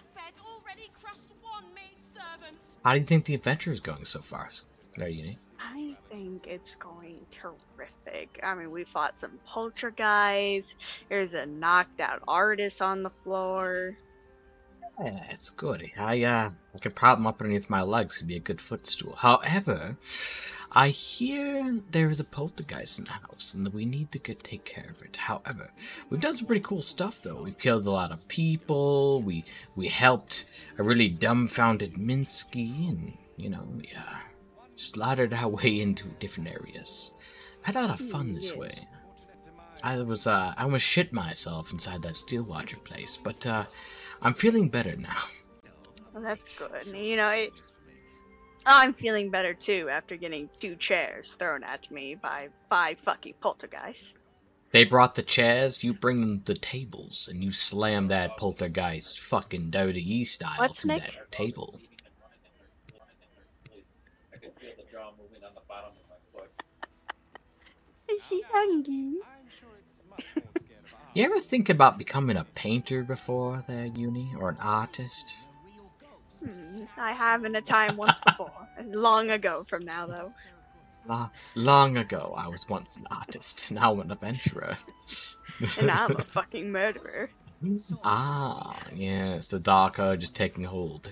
How do you think the adventure is going so far? There, Uni. I think it's going terrific. I mean, we fought some poltergeists. There's a knocked-out artist on the floor. Yeah, it's good. I uh, I could prop him up underneath my legs. It'd be a good footstool. However, I hear there is a poltergeist in the house, and we need to get take care of it. However, we've done some pretty cool stuff, though. We've killed a lot of people. We we helped a really dumbfounded Minsc, and you know, we uh, slaughtered our way into different areas. I've had a lot of fun this way. I was uh, I almost shit myself inside that Steelwatch place, but uh, I'm feeling better now. Well, that's good. You know. It I'm feeling better, too, after getting two chairs thrown at me by five fucking poltergeists. They brought the chairs, you bring them the tables, and you slam that poltergeist fucking Dota-E style Let's to make that table. She's hungry. You ever think about becoming a painter before their uni, or an artist? Hmm, I have in a time once before. Long ago from now, though. Long, long ago, I was once an artist. Now I'm an adventurer. And I'm a fucking murderer. Ah, yes, the Dark Urge is taking hold.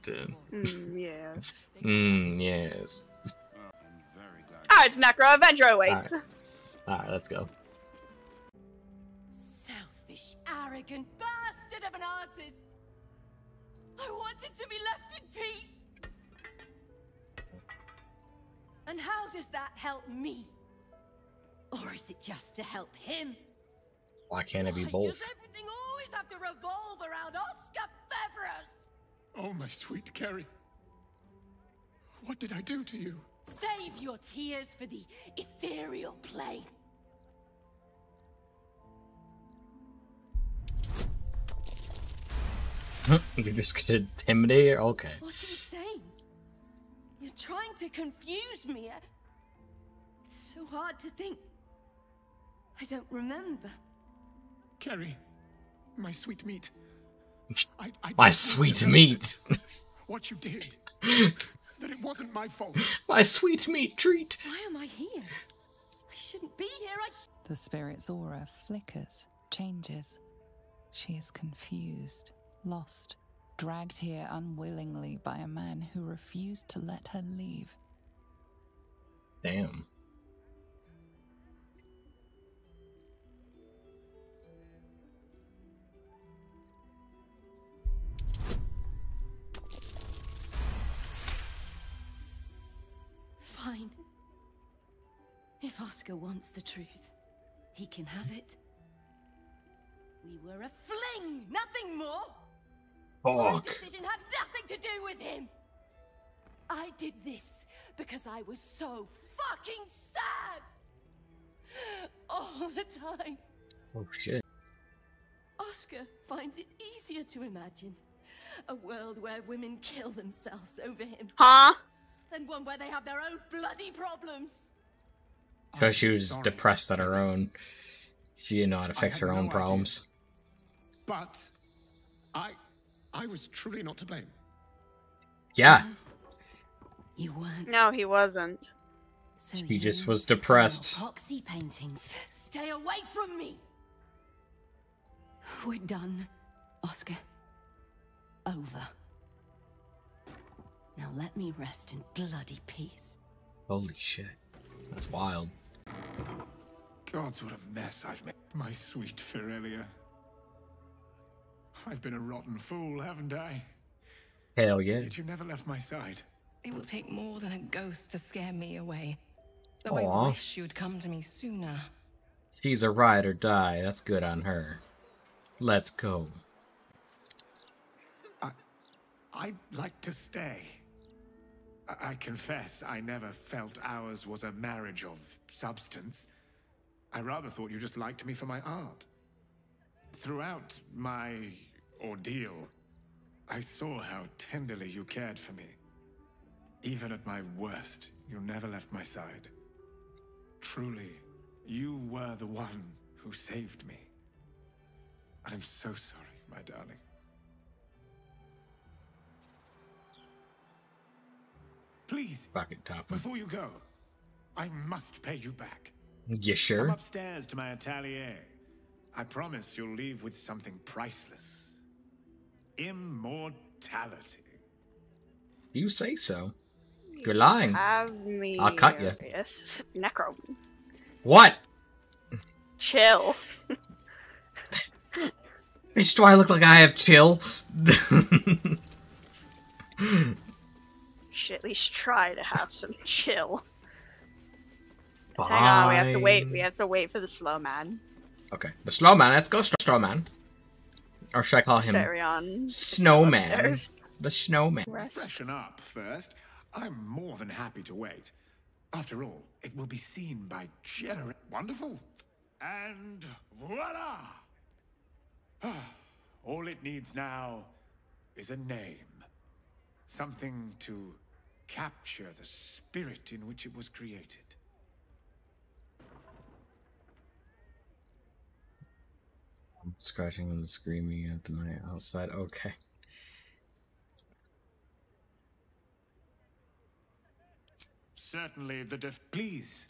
Good. Mm, yes. Mmm, yes. Alright, Necro, adventure awaits. Alright, All right, let's go. Selfish, arrogant bastard of an artist. I wanted to be left in peace. And how does that help me? Or is it just to help him? Why can't it be both? Does everything always have to revolve around Oscar Febris? Oh, my sweet Carrie. What did I do to you? Save your tears for the ethereal plane. You're just gonna intimidate her? Okay. What are you saying? You're trying to confuse me. It's so hard to think. I don't remember. Carrie, my sweet meat. I, I my sweet meat. What you did. That it wasn't my fault. My sweet meat treat. Why am I here? I shouldn't be here. I sh the spirit's aura flickers, changes. She is confused, lost, dragged here unwillingly by a man who refused to let her leave. Damn. Fine. If Oscar wants the truth, he can have it. We were a fling, nothing more. My decision had nothing to do with him. I did this because I was so fucking sad all the time. Oh shit. Oscar finds it easier to imagine a world where women kill themselves over him. Huh? Than one where they have their own bloody problems. So she was sorry. Depressed at her own. She didn't know how to fix her own no problems. Idea. But I I was truly not to blame. Yeah. You weren't. No, he wasn't. So he just was depressed. Epoxy paintings. Stay away from me. We're done, Oscar. Over. Now let me rest in bloody peace. Holy shit. That's wild. Gods, what a mess I've made. My sweet Ferelia. I've been a rotten fool, haven't I? Hell yeah. Yet you never left my side. It will take more than a ghost to scare me away. Though aww. I wish you would come to me sooner. She's a ride or die. That's good on her. Let's go. I, I'd like to stay. I confess, I never felt ours was a marriage of substance. I rather thought you just liked me for my art. Throughout my ordeal, I saw how tenderly you cared for me. Even at my worst, you never left my side. Truly, you were the one who saved me. I'm so sorry, my darling. Please, bucket top. Before you go, I must pay you back. You sure? Come upstairs to my atelier. I promise you'll leave with something priceless. Immortality. You say so. You're lying. Have me I'll cut you. Yes. Necro. What? Chill. Bitch, do I look like I have chill? Should at least try to have some chill. Fine. Hang on, we have to wait. We have to wait for the slow man. Okay, the slow man. Let's go, straw man. Or should I call him Astarion. Snowman? Upstairs. The snowman. Freshen up first. I'm more than happy to wait. After all, it will be seen by generous. Wonderful. And voila! All it needs now is a name, something to capture the spirit in which it was created. scratching and screaming at the night outside. Okay. Certainly the def- please.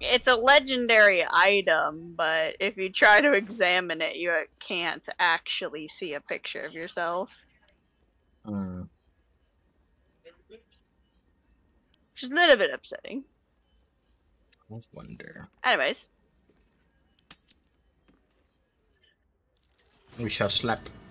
It's a legendary item, but if you try to examine it, you can't actually see a picture of yourself. Uh, Which is a little bit upsetting. I wonder. Anyways. We shall slap.